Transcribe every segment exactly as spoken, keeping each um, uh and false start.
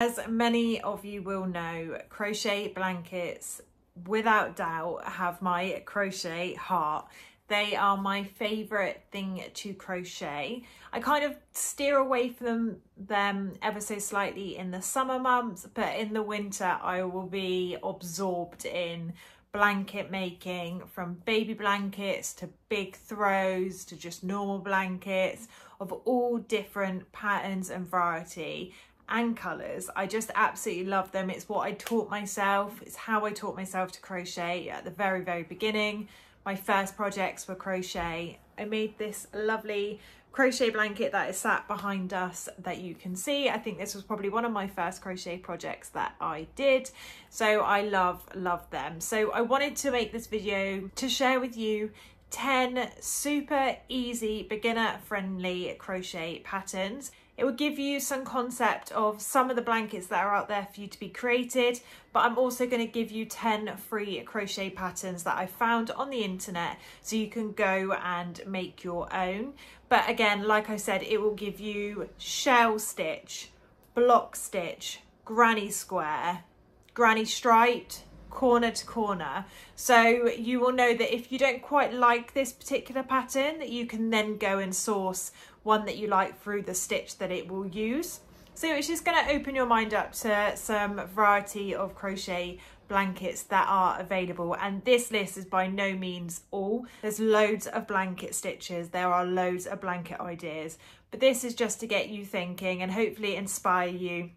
As many of you will know, crochet blankets without doubt have my crochet heart. They are my favorite thing to crochet. I kind of steer away from them ever so slightly in the summer months, but in the winter I will be absorbed in blanket making, from baby blankets to big throws to just normal blankets of all different patterns and variety and colours. I just absolutely love them. It's what I taught myself. It's how I taught myself to crochet at the very, very beginning. My first projects were crochet. I made this lovely crochet blanket that is sat behind us that you can see. I think this was probably one of my first crochet projects that I did. So I love, love them. So I wanted to make this video to share with you ten super easy, beginner friendly crochet patterns. It will give you some concept of some of the blankets that are out there for you to be created, but I'm also going to give you ten free crochet patterns that I found on the internet so you can go and make your own. But again, like I said, it will give you shell stitch, block stitch, granny square, granny striped, corner to corner. So you will know that if you don't quite like this particular pattern, you can then go and source one that you like through the stitch that it will use. So it's just going to open your mind up to some variety of crochet blankets that are available, and this list is by no means all. There's loads of blanket stitches, there are loads of blanket ideas, but this is just to get you thinking and hopefully inspire you.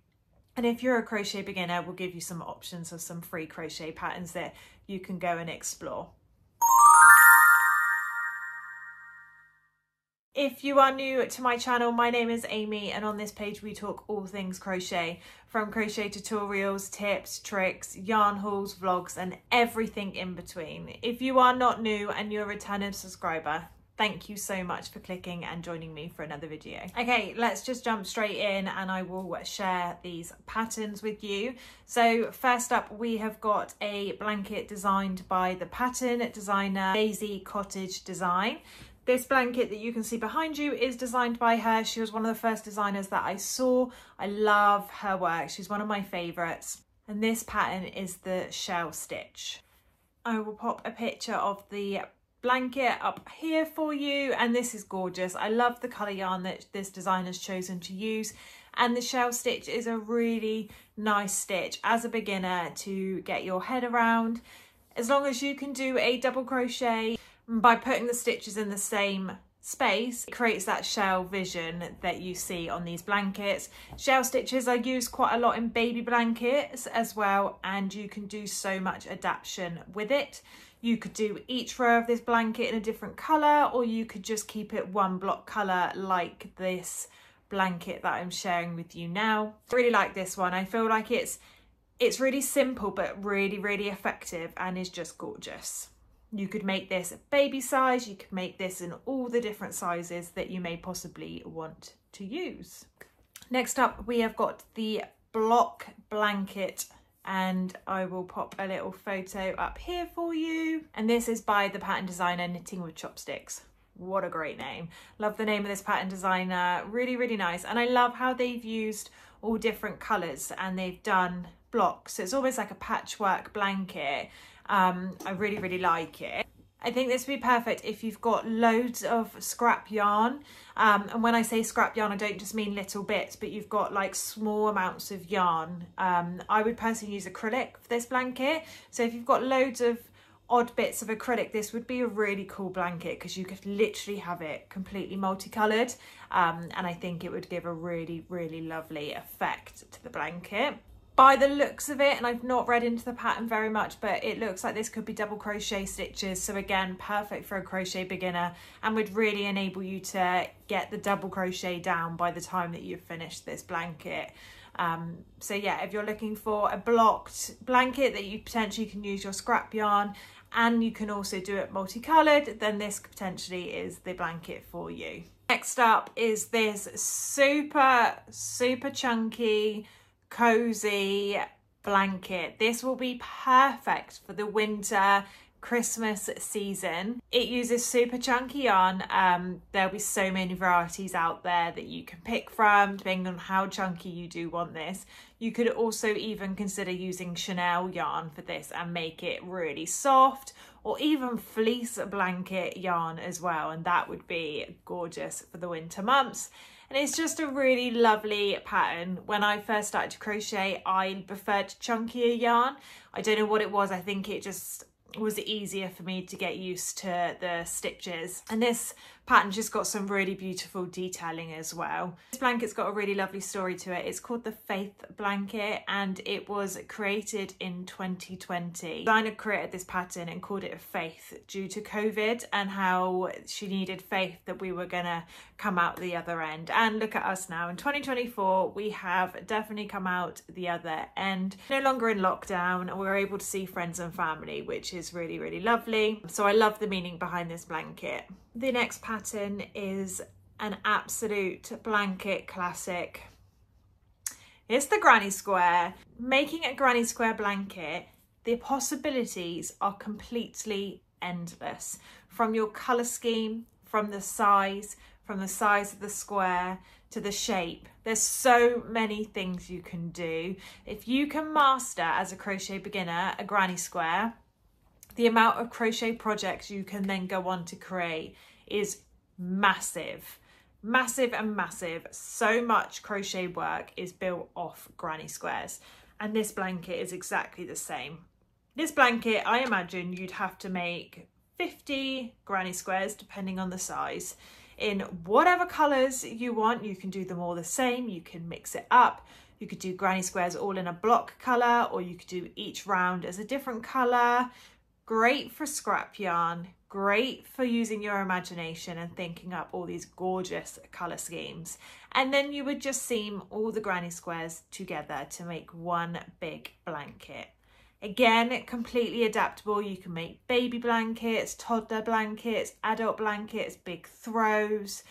And if you're a crochet beginner, we'll give you some options of some free crochet patterns that you can go and explore. If you are new to my channel, my name is Amy, and on this page we talk all things crochet, from crochet tutorials, tips, tricks, yarn hauls, vlogs, and everything in between. If you are not new and you're a returning subscriber, thank you so much for clicking and joining me for another video. Okay, let's just jump straight in and I will share these patterns with you. So first up, we have got a blanket designed by the pattern designer Daisy Cottage Design. This blanket that you can see behind you is designed by her. She was one of the first designers that I saw. I love her work. She's one of my favorites. And this pattern is the shell stitch. I will pop a picture of the blanket up here for you, and this is gorgeous. I love the colour yarn that this designer's chosen to use, and the shell stitch is a really nice stitch as a beginner to get your head around, as long as you can do a double crochet. By putting the stitches in the same space, it creates that shell vision that you see on these blankets. Shell stitches are used quite a lot in baby blankets as well, and you can do so much adaptation with it. You could do each row of this blanket in a different colour, or you could just keep it one block colour like this blanket that I'm sharing with you now. I really like this one. I feel like it's it's really simple but really, really effective and is just gorgeous. You could make this a baby size, you could make this in all the different sizes that you may possibly want to use. Next up, we have got the block blanket, and I will pop a little photo up here for you, and this is by the pattern designer Knitting with Chopsticks. What a great name. Love the name of this pattern designer. Really, really nice, and I love how they've used all different colours and they've done blocks, so it's almost like a patchwork blanket. um I really, really like it. I think this would be perfect if you've got loads of scrap yarn. Um, and when I say scrap yarn, I don't just mean little bits, but you've got like small amounts of yarn. Um, I would personally use acrylic for this blanket. So if you've got loads of odd bits of acrylic, this would be a really cool blanket because you could literally have it completely multicoloured. Um, and I think it would give a really, really lovely effect to the blanket. By the looks of it, and I've not read into the pattern very much, but it looks like this could be double crochet stitches, so again, perfect for a crochet beginner and would really enable you to get the double crochet down by the time that you've finished this blanket. Um, so yeah, if you're looking for a blocked blanket that you potentially can use your scrap yarn and you can also do it multicoloured, then this potentially is the blanket for you. Next up is this super, super chunky cozy blanket. This will be perfect for the winter Christmas season. It uses super chunky yarn. Um, there'll be so many varieties out there that you can pick from, depending on how chunky you do want this. You could also even consider using Chanel yarn for this and make it really soft, or even fleece blanket yarn as well, and that would be gorgeous for the winter months. And it's just a really lovely pattern. When I first started to crochet, I preferred chunkier yarn. I don't know what it was. I think it just was easier for me to get used to the stitches. And this pattern just got some really beautiful detailing as well. This blanket's got a really lovely story to it. It's called the Faith Blanket, and it was created in twenty twenty. Dinah created this pattern and called it Faith due to COVID and how she needed faith that we were gonna come out the other end. And look at us now in twenty twenty-four, we have definitely come out the other end. No longer in lockdown, and we were able to see friends and family, which is really, really lovely. So I love the meaning behind this blanket. The next pattern is an absolute blanket classic. It's the granny square. Making a granny square blanket, the possibilities are completely endless. From your colour scheme, from the size, from the size of the square to the shape. There's so many things you can do. If you can master, as a crochet beginner, a granny square, the amount of crochet projects you can then go on to create is massive, massive and massive. So much crochet work is built off granny squares, and this blanket is exactly the same. This blanket, I imagine you'd have to make fifty granny squares, depending on the size, in whatever colours you want. You can do them all the same, you can mix it up. You could do granny squares all in a block colour, or you could do each round as a different colour. Great for scrap yarn, great for using your imagination and thinking up all these gorgeous colour schemes. And then you would just seam all the granny squares together to make one big blanket. Again, completely adaptable. You can make baby blankets, toddler blankets, adult blankets, big throws.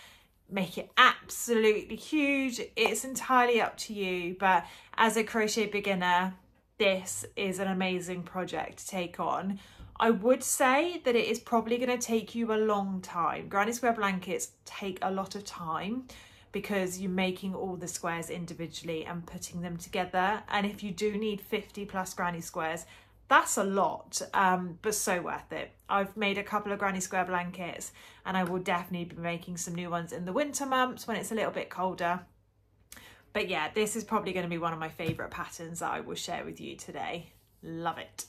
Make it absolutely huge. It's entirely up to you, but as a crochet beginner, this is an amazing project to take on. I would say that it is probably going to take you a long time. Granny square blankets take a lot of time because you're making all the squares individually and putting them together. And if you do need fifty plus granny squares, that's a lot, um, but so worth it. I've made a couple of granny square blankets, and I will definitely be making some new ones in the winter months when it's a little bit colder. But yeah, this is probably going to be one of my favourite patterns that I will share with you today. Love it.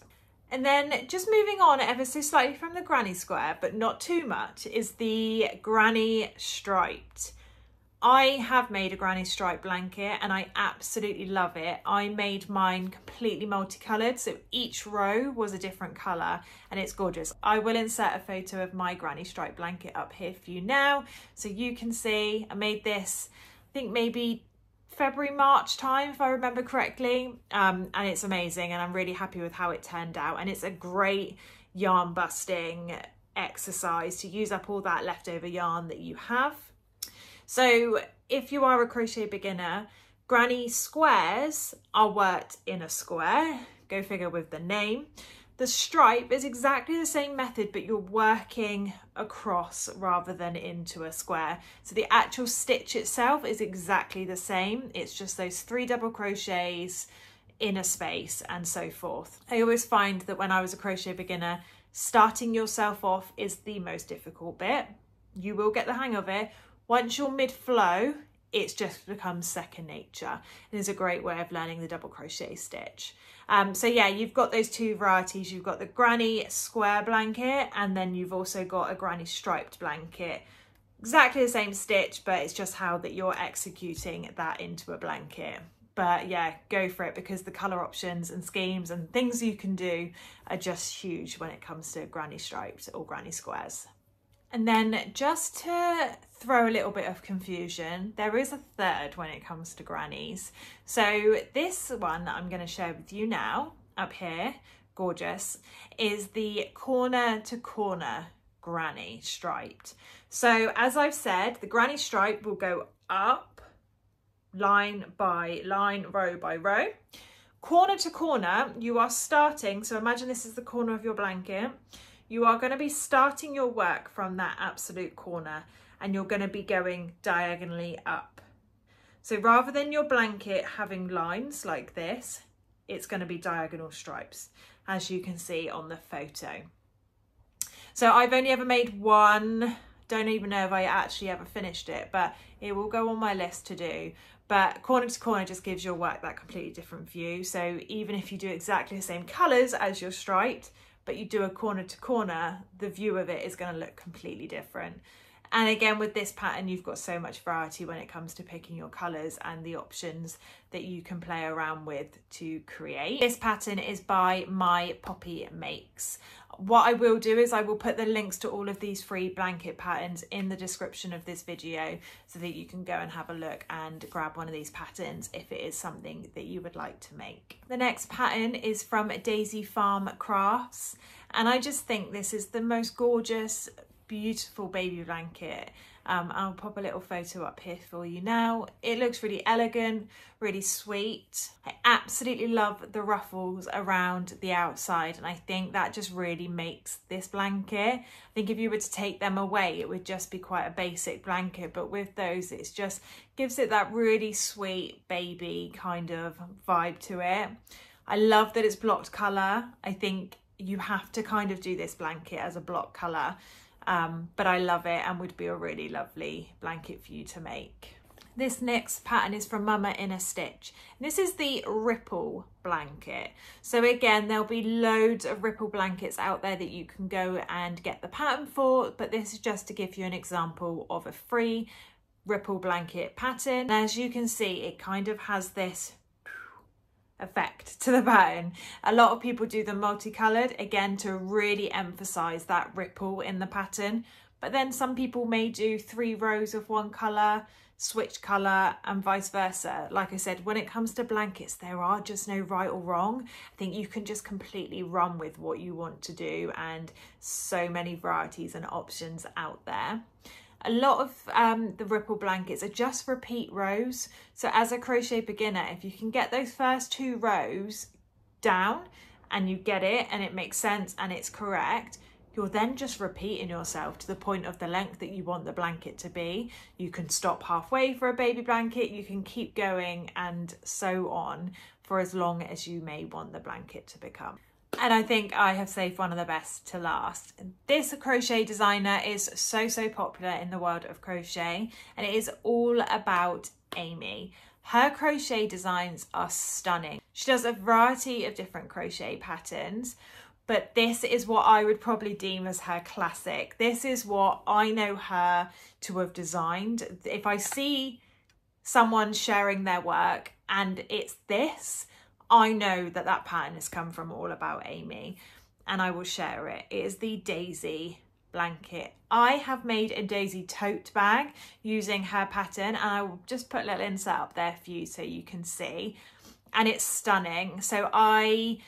And then just moving on ever so slightly from the granny square, but not too much, is the Granny Striped. I have made a granny stripe blanket and I absolutely love it. I made mine completely multicoloured, so each row was a different colour, and it's gorgeous. I will insert a photo of my granny stripe blanket up here for you now, so you can see. I made this, I think maybe February, March time, if I remember correctly, um, and it's amazing, and I'm really happy with how it turned out. And it's a great yarn busting exercise to use up all that leftover yarn that you have. So if you are a crochet beginner, granny squares are worked in a square, go figure with the name. The stripe is exactly the same method, but you're working across rather than into a square. So the actual stitch itself is exactly the same. It's just those three double crochets in a space and so forth. I always find that when I was a crochet beginner, starting yourself off is the most difficult bit. You will get the hang of it. Once you're mid-flow, it's just becomes second nature, and is a great way of learning the double crochet stitch. Um, so yeah, you've got those two varieties. You've got the granny square blanket, and then you've also got a granny striped blanket. Exactly the same stitch, but it's just how that you're executing that into a blanket. But yeah, go for it, because the colour options and schemes and things you can do are just huge when it comes to granny striped or granny squares. And then just to throw a little bit of confusion, there is a third when it comes to grannies. So this one that I'm going to share with you now, up here, gorgeous, is the corner to corner granny striped. So as I've said, the granny stripe will go up line by line, row by row. Corner to corner, you are starting, so imagine this is the corner of your blanket. You are going to be starting your work from that absolute corner, and you're going to be going diagonally up. So rather than your blanket having lines like this, it's going to be diagonal stripes, as you can see on the photo. So I've only ever made one. Don't even know if I actually ever finished it, but it will go on my list to do. But corner to corner just gives your work that completely different view. So even if you do exactly the same colours as your striped, but you do a corner to corner, the view of it is going to look completely different. And again, with this pattern, you've got so much variety when it comes to picking your colours and the options that you can play around with to create. This pattern is by My Poppy Makes. What I will do is I will put the links to all of these free blanket patterns in the description of this video so that you can go and have a look and grab one of these patterns if it is something that you would like to make. The next pattern is from Daisy Farm Crafts, and I just think this is the most gorgeous, beautiful baby blanket. um, I'll pop a little photo up here for you now. It looks really elegant, really sweet. I absolutely love the ruffles around the outside, and I think that just really makes this blanket. I think if you were to take them away, it would just be quite a basic blanket, but with those, it's just gives it that really sweet baby kind of vibe to it. I love that it's blocked colour. I think you have to kind of do this blanket as a block colour. Um, but I love it and would be a really lovely blanket for you to make. This next pattern is from Mama in a Stitch. This is the ripple blanket. So again, there'll be loads of ripple blankets out there that you can go and get the pattern for, but this is just to give you an example of a free ripple blanket pattern. And as you can see, it kind of has this effect to the pattern. A lot of people do them multicoloured, again, to really emphasise that ripple in the pattern. But then some people may do three rows of one colour, switch colour, and vice versa. Like I said, when it comes to blankets, there are just no right or wrong. I think you can just completely run with what you want to do, and so many varieties and options out there. A lot of um, the ripple blankets are just repeat rows. So as a crochet beginner, if you can get those first two rows down and you get it and it makes sense and it's correct, you're then just repeating yourself to the point of the length that you want the blanket to be. You can stop halfway for a baby blanket, you can keep going and so on for as long as you may want the blanket to become. And I think I have saved one of the best to last. This crochet designer is so, so popular in the world of crochet, and it is All About Amy. Her crochet designs are stunning. She does a variety of different crochet patterns, but this is what I would probably deem as her classic. This is what I know her to have designed. If I see someone sharing their work and it's this, I know that that pattern has come from All About Amy, and I will share it. It is the Daisy blanket. I have made a Daisy tote bag using her pattern, and I will just put a little insert up there for you so you can see. And it's stunning. So I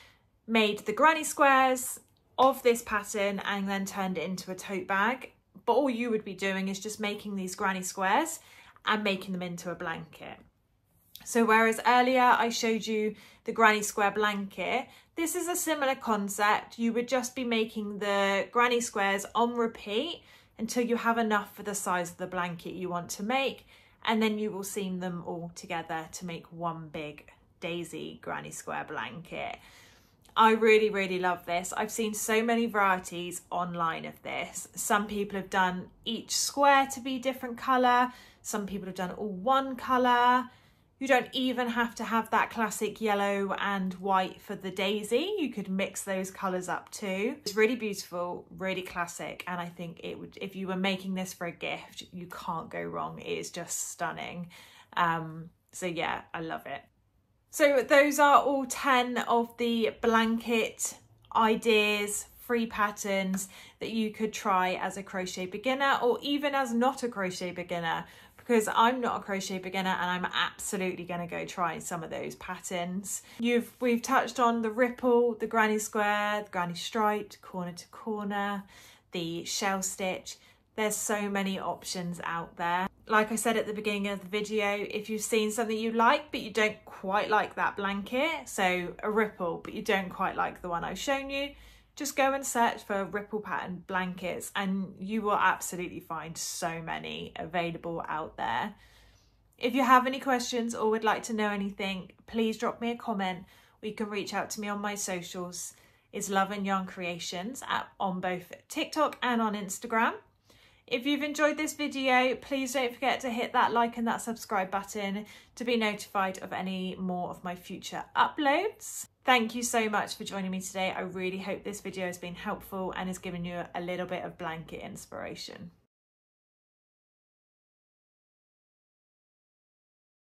made the granny squares of this pattern and then turned it into a tote bag. But all you would be doing is just making these granny squares and making them into a blanket. So whereas earlier I showed you the granny square blanket, this is a similar concept. You would just be making the granny squares on repeat until you have enough for the size of the blanket you want to make, and then you will seam them all together to make one big Daisy granny square blanket. I really, really love this. I've seen so many varieties online of this. Some people have done each square to be different colour. Some people have done all one colour. You don't even have to have that classic yellow and white for the Daisy. You could mix those colours up too. It's really beautiful, really classic, and I think it would, if you were making this for a gift, you can't go wrong. It is just stunning. Um, so yeah, I love it. So those are all ten of the blanket ideas, free patterns that you could try as a crochet beginner, or even as not a crochet beginner, because I'm not a crochet beginner and I'm absolutely going to go try some of those patterns. You've, we've touched on the ripple, the granny square, the granny striped, corner to corner, the shell stitch. There's so many options out there. Like I said at the beginning of the video, if you've seen something you like but you don't quite like that blanket, so a ripple but you don't quite like the one I've shown you, just go and search for ripple pattern blankets and you will absolutely find so many available out there. If you have any questions or would like to know anything, please drop me a comment, or you can reach out to me on my socials. It's Love and Yarn Creations at, on both TikTok and on Instagram. If you've enjoyed this video, please don't forget to hit that like and that subscribe button to be notified of any more of my future uploads. Thank you so much for joining me today. I really hope this video has been helpful and has given you a little bit of blanket inspiration.